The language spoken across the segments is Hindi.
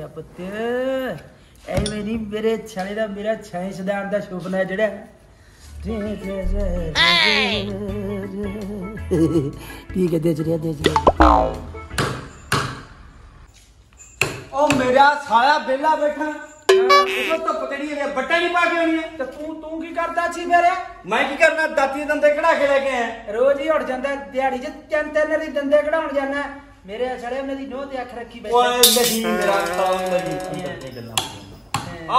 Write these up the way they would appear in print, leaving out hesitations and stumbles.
मेरा पुत्त ऐवें नहीं मेरे छाने का मेरा छाई सदान का सुपना है जड़ा ठीक है ओ मेरा सारा बेला बैठा तो पकड़ी है बट्टा नहीं पा के आनी है तो तू की करता छी मेरे मैं की करना दाती दंदे कड़ा के लेके आया रोज ही उठ जांदा दिहाड़ी च तीन तीन री दंदे कड़ाउन जाना मेरे अछड़े मेरी नोह ते आंख रखी बैठा ओए नहीं मेरा काम नहीं ये गल्ला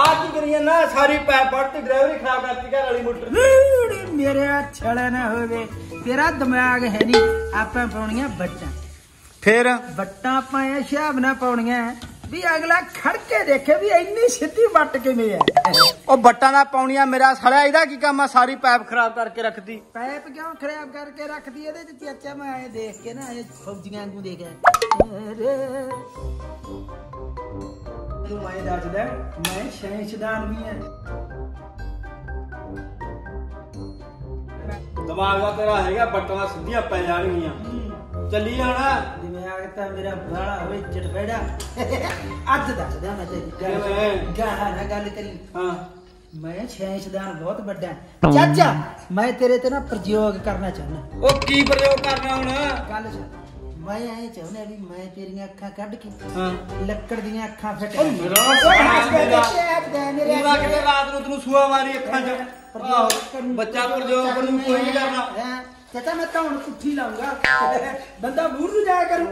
आ की करिए ना सारी पड़ती ड्राइवरी खराब करती घर वाली मोटर मेरे अछड़े ना होवे तेरा दिमाग है नहीं आपा पाउणियां बट्टा फिर बट्टा पाए हिसाब ना पाउणियां भी अगला खड़के देखे भी इतनी सिद्धि बट के में है ओ बट्टा ना पाउणियां मेरा सड़ा इदा की काम सारी पाइप खराब करके रख दी पाइप क्यों खराब करके रख दी एदे ते चाचा मैं आए देख के ना ये फौजियां को देख तू मैं दाज दे मैं शैंशदान भी है दिमाग का तेरा हैगा बट्टा सीधियां पै जाणगीयां चली आना दिमाग ता मेरा बाड़ा होए चटबेड़ा आज दस दा मैं तेरी गाहा ना गल करी हां मैं शैंशदान बहुत बड़ा चाचा मैं तेरे ते ना प्रयोग करना चाहना ओ की प्रयोग करना हुन गल सुन मैं आए चाहना भी मैं तेरी आंखां कड के हां लक्कड़ दी आंखां फट ओ मेरा पूरा के रात नु तनु सुआ मारी आंखां च बच्चा प्रयोग करू कोई नहीं करना चाचा मैं तो कुठी लाऊंगा बंदा बूढ़ न जाया करूं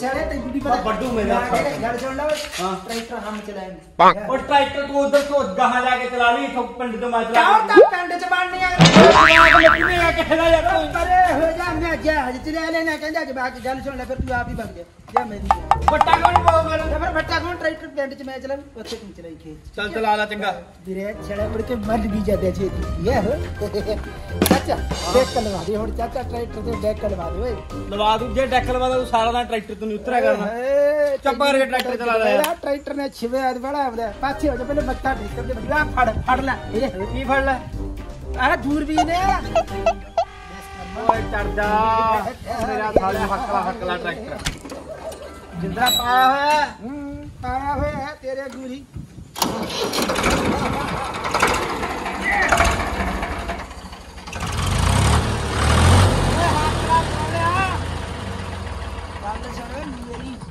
चले ते बुढ़ी पर बड्डू मेरा घर छोड़ना हां ट्रैक्टर हम चलाएंगे और ट्रैक्टर को उधर तो गहा जाके चला ली तो पंडित तो मार क्या होता पंडित च बांधनी है लक्ष्मी आ के चला जाता अरे हो जा मैं क्या आज चला लेना कहंदा कि बाकी गल सुन ले फिर तू आप ही भाग जा जा मेरी बट्टा कौन पाऊंगा फिर बट्टा कौन ट्रैक्टर पंडित च मैं चलाऊं ओथे तुम चलाई खेत चल चला ला चंगा धीरे छड़े पड़ के मर भी जाते छे ये हो चाचा देख कर लगा दे चाचा ट्रैक्टर से डेक करवा दे लवा दूं जे डेक करवा दूं सारा दिन ट्रैक्टर तू नहीं उतरा करना चुप करके ट्रैक्टर चला रहा है ट्रैक्टर ने छिवे आज बड़ा आंदा पाछे हो जा पहले मत्था टेक के बड़ा फड़ ले ये की फड़ ले अरे दूरबीन है ओए चढ़दा मेरा साला हकला ट्रैक्टर जिंदा पाया हुआ है तेरे गुरी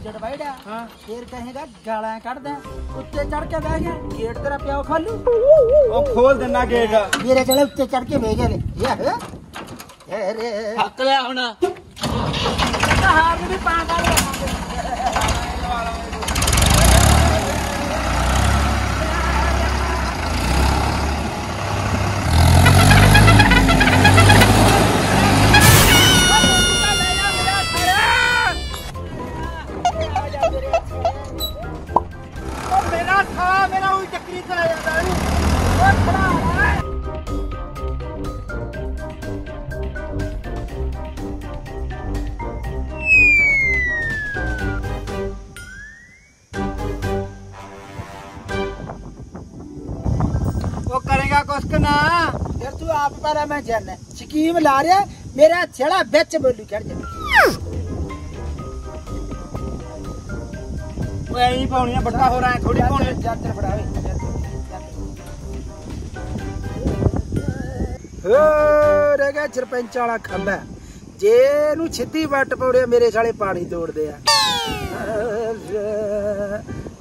जड़वाइड़ा हां फिर कहेगा गाला काट दे उत्ते चढ़ के बैठ गया गेट तेरा प्याओ खोलू ओ खोल देना गेट मेरे चले उत्ते चढ़ के बैठ गए ये अरे हक ले होना हां मेरी पांडा ले पर मैं जाना स्कीम ला रहा मेरा छड़ा बेच बोलू कर जा ओए ही पाउनिया बट्टा हो रहा है थोड़ी पाउनिया चादर बड़ा हो रे गा सरपंच वाला खंबा जे नु छिद्दी बट पौड़े मेरे साले पानी तोड़ दे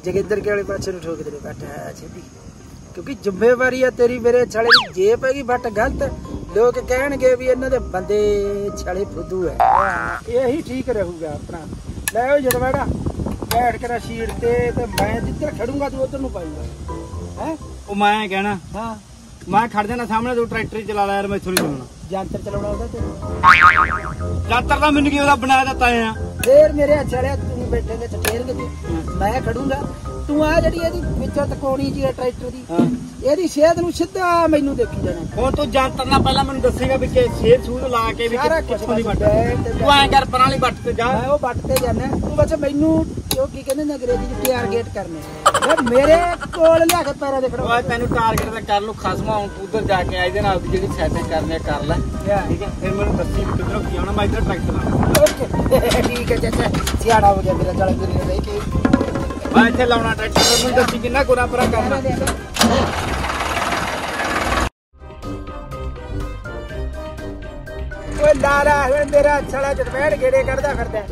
जगिंदर के वाले पाछे नु ठोक दे बैठा छिद्दी क्योंकि जिम्मेवारी है तेरी मेरे छड़े की जेब है बट गलत लोग कहणगे भी इन्हां दे बंदे छड़े फुद्दू है यही ठीक रहूगा अपना लै ओ जड़वाड़ा बैठ के सीट ते मैं जिधर खड़ूंगा तू उधर नु पाएगा हैं ओ मैं कहना हां मैं खड़ जाना सामने तू ट्रैक्टर चला ला यार मैं थोड़ी सुनना जंतर चलाउणा उधर ते जंतर दा मैनू की ओदा बनाया दा ताए हां फिर मेरे छड़े तू बैठे के चटेर के मैं खड़ूंगा तू आ जड़ी एदी विचों तकोणी जी ट्रैक्टर दी एदी सेहत नु सीधा मेनू देखी जाना हुन तू जंतर ना पहला मेनू दसेगा भी के सेहत सूद ला के भी कुछ नहीं बट तू आ कर पराली बट ते जा मैं ओ बट ते जाना तू बस मेनू जो की कहंदे ने अंग्रेजी च टारगेट करने यार मेरे कोल ला के पैरा दे खड़ा तैनू टारगेट दा कर लू खसमा हुन उधर जाके आ इदे नाल जेडी सेटिंग करनी है कर ले ठीक है फिर मेनू दसी किधरों की आना मैं इधर ट्रैक्टर ओके ठीक है चाचा सियाड़ा हो गया मेरा चल मेरी रही के बायथे लावना ट्रॅक्टर पण किना कोणापरा करना। लारा है मेरा छड़ा चटपेट घेरे करता करता है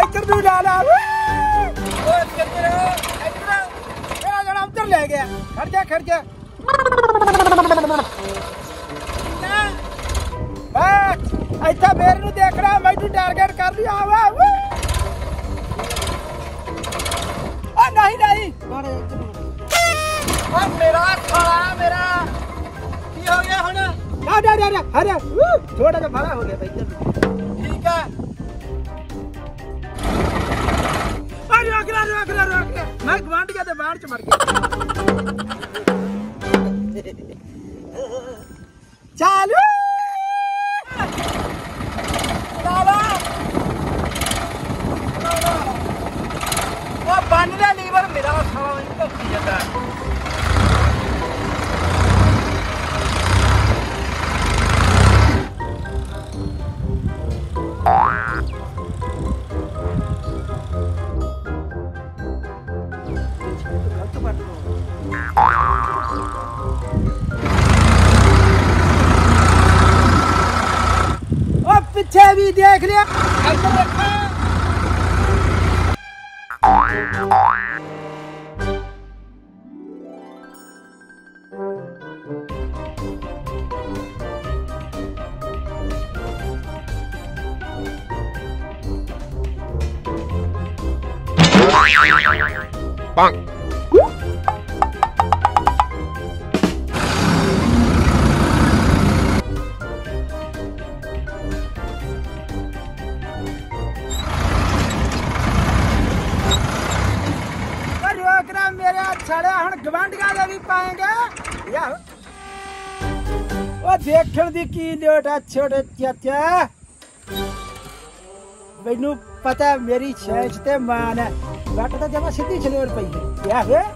इधर तू लाला ओ करते रहो इधर मेरा जड़ा उधर ले गया खड़ जा बस ऐसा मेरे नु देख रहा मैं तू टारगेट कर लिया आवा ओ नहीं नहीं अब मेरा छड़ा मेरा की हो गया होना अरे थोड़ा सा भरा हो गया भाई ठीक है। अरे रोक रहा मैं ग्वांड गया तो बाहर चमर गया चालू बनना नहीं पर मेरा खावा नहीं जाता पीछे भी देख लिया पंग मैनू पता मेरी छेंच ते मान है बट तो जमा सीधी छलोर पई है क्या है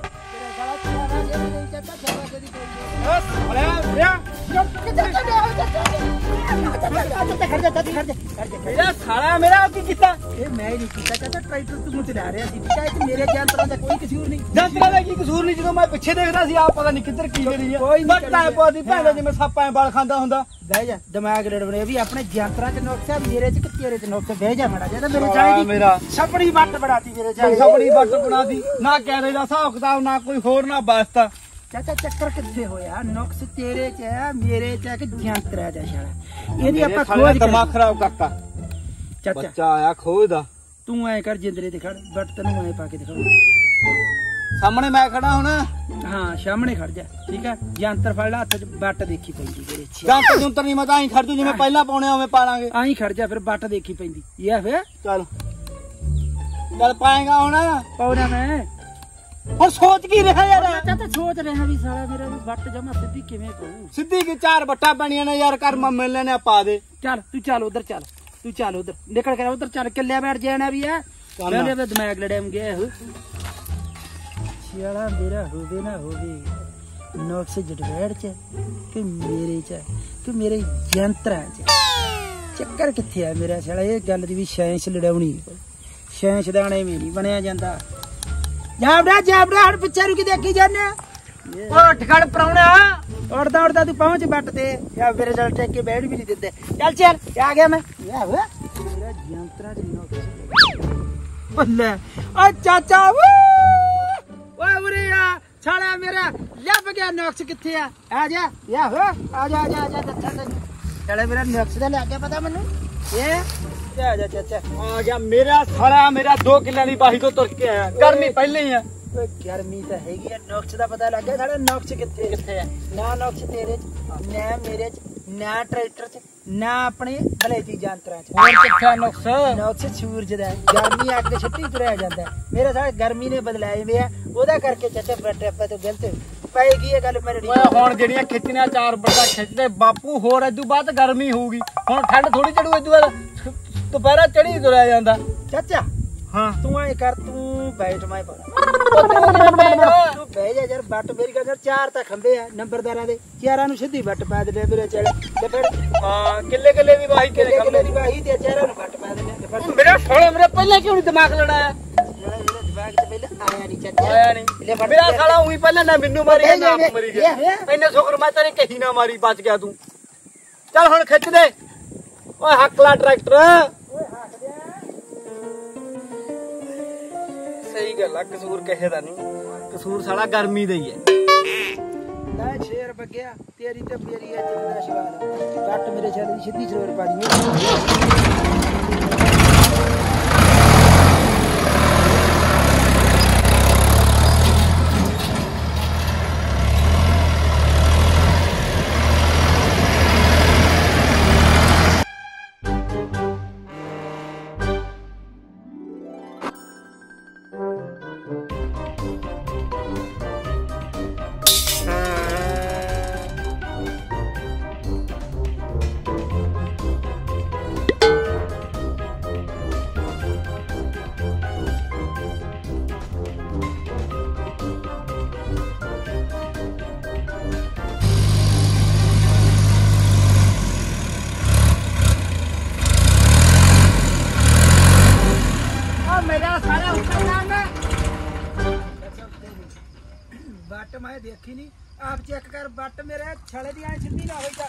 साला मेरा की किता ए मैं नहीं किता चाचा ट्रैक्टर तू मुझे ला रहा है मेरे ज्ञान तरह का कोई कसूर नहीं जब तेरा की कसूर नहीं जो मैं पीछे देख रहा सी आप पता नहीं किधर की रही है कोई बट्टा पोदी भैणे जिवें सापां बाल खांदा हुंदा बह जा दिमाग रड़वणे भी अपने ज्ञानतरा च नोक्सा मेरे च तेरे च नोक्सा बह जा मड़ा जा मेरे जाने मेरा छपड़ी बट बनाती मेरे जाने छपड़ी बट बनाती ना कैरे दा हिसाब किताब ना कोई होर ना वास्ता चाचा चक्कर कितने होया नोक्स तेरे च है मेरे च है कि ध्यान रह जा सारा एदी आपा खोज दिमाग खराब काका चाचा बच्चा आया खोजदा तू ऐ कर जिंदरे ते खड़ बट तन्नू ऐ पाके दिखाऊं सामने मैं खड़ा होना हां सामने खड़ जा ठीक है यंत्र फड़ ला हाथ च बट देखी पैंदी तेरे छ जंतर जंतर नहीं मत आई खड़ तू जिवें पहला पाउने ओवें पालांगे आई खड़ जा फिर बट देखी पैंदी ये फिर चल चल पाएगा होना पाउना मैं और सोच की रहा यार चाचा सोच रहा भी सारा मेरा बट जमा सीधी किवें कहूं सीधी की चार बट्टा बनिया ने यार कर मम्मी लेने पा दे चल तू चल उधर चल तू चल उधर निकल कर उधर चल किले बैठ जाना भी है मेरे पे दिमाग लड़म गया है साला मेरा होवे ना होवे नोक्स जटवेड़ च कि मेरे च कि मेरे यंत्र च चक्कर किथे है मेरा साला ये गल दी भी सैंस लड़ावणी सैंस दाने में नहीं बनया जांदा जाबड़ा हर पिछे रुकी देखी जाने उठ खड़ प्राउणा उड़ता उड़ता तू पहुंच बट दे या मेरे चल टेक के बैठ भी नहीं देते चल चल आ गया मैं या वे मेरा यंत्रा दिनो बल्ले ओ चाचा ओए उरे या छाला मेरा लप गया नक्श किथे है आ जा या हो आ जा चले मेरा नक्श दे लग गया पता मन्नू ये आजा चाचा आजा मेरा सारा मेरा 2 किला दी बाही तो तुर के आया गर्मी पहले ही है गर्मी तो हैगी है नोक्स दा पता लग गया सारा नोक्स किथे है ना नोक्स तेरे च ना मेरे च ना ट्रैक्टर च ना अपने भलेती यंत्रां च और किथे नोक्स नोक्स सूरज दा गर्मी आके छट्टी तुरया जांदा मेरा सारा गर्मी ने बदलाए वे है ओदा करके चाचा बट्टा तो गलत पाएगी ये गल मेरी ओए हुन जेड़ियां खिचनियां चार बट्टा खिचदे बापू होर इदू बाद गर्मी होगी हुन ठंड थोड़ी चढ़ू इदू बाद दोबारा चढ़ी रह जांदा चाचा हां तू ऐ कर तू बैठ मैं तू बैठ यार बट मेरी गल चार ता खंबे है नंबरदारा दे चारां नु सीधी बट पा दे मेरे चल ते फिर हां किले दी बाही किले दी बाही दे चारां नु बट पा दे मेरा साला मेरा पहले क्यों नहीं दिमाग लड़ाया आया नहीं चल आया नहीं मेरा खड़ा हुई पहले ना बिन्नू मारी है ना आप मरी गए इने छोकर माता ने कहीं ना मारी बच गया तू चल हन खिच दे ओए हकला ट्रैक्टर ओए हाथ दे सही गल कसूर कहे दा नहीं कसूर साला गर्मी दा ही है ਲੈ ਸ਼ੇਰ ਬੱਗਿਆ ਤੇਰੀ ਤੇ ਮੇਰੀ ਅੱਜ ਦਾ ਸਵਾਲ ਘੱਟ ਮੇਰੇ ਸ਼ੇਰ ਦੀ ਸਿੱਧੀ ਸਰੋਵਰ ਪਾ ਦੀ मैं देखी नहीं आप चेक कर बट मेरे छले दी आए छिंदी ना होई जा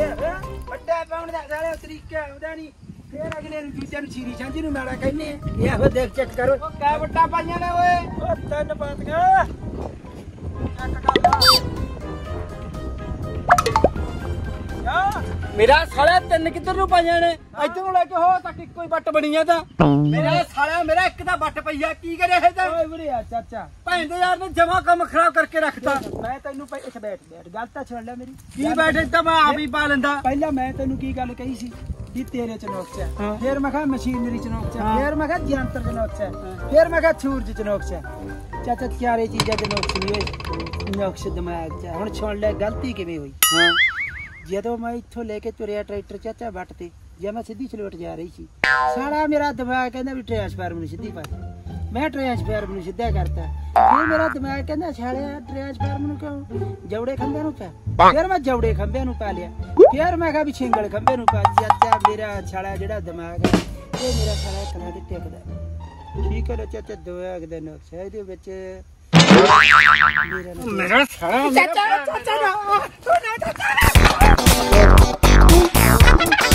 ये बड्डा पाउंड दा सारे तरीका आंदा नहीं फिर अगले नु दूसरे नु छीरी छांजी नु माड़ा कहने ये हो देख चेक करो ओ का बड्डा पाइया ने ओए ओ तन बात का या मेरा साला तन किधर नु पाइया ने इधर नु लेके हो तक कोई बट बणीया ता मेरा साला मेरा एक दा बट पईया की करे है ता ओए बुढ़िया चाचा भैन दे यार ने जमा कम खराब करके रखता मैं तैनू इथे बैठ बैठ गल ता छोड़ ले मेरी की बैठे ता मैं आप ही पा लेंदा पहला मैं तैनू की गल कही सी कि तेरे चनोक छ फिर मैं कहा मशीनरी चनोक छ फिर मैं कहा यंत्र चनोक छ फिर मैं कहा सूरज चनोक छ चाचा क्यारे चीजा चनोक छ नक्श दिमाग छ हुन छोड़ ले गलती किवें होई हां जदों मैं इथों लेके तुरया ट्रैक्टर चाचा बट ते जब मैं सीधी चलोट जा रही थी सारा मेरा दिमाग कहना भी ट्रांसफार्मर सीधी पर मैं ट्रांसफार्मर सीधा करता फिर मेरा दिमाग कहना छाड़े ट्रांसफार्मर क्यों जवड़े खंभे नु पा फिर मैं जवड़े खंभे नु पा लिया फिर मैं कहा भी छिंगड़ खंभे नु पा चाचा मेरा छाड़ा जेड़ा दिमाग है ये मेरा सारा कला के टेकदा ठीक है चाचा दिमाग दे नक्श है दे विच मेरा सारा चाचा चाचा ना तू ना चाचा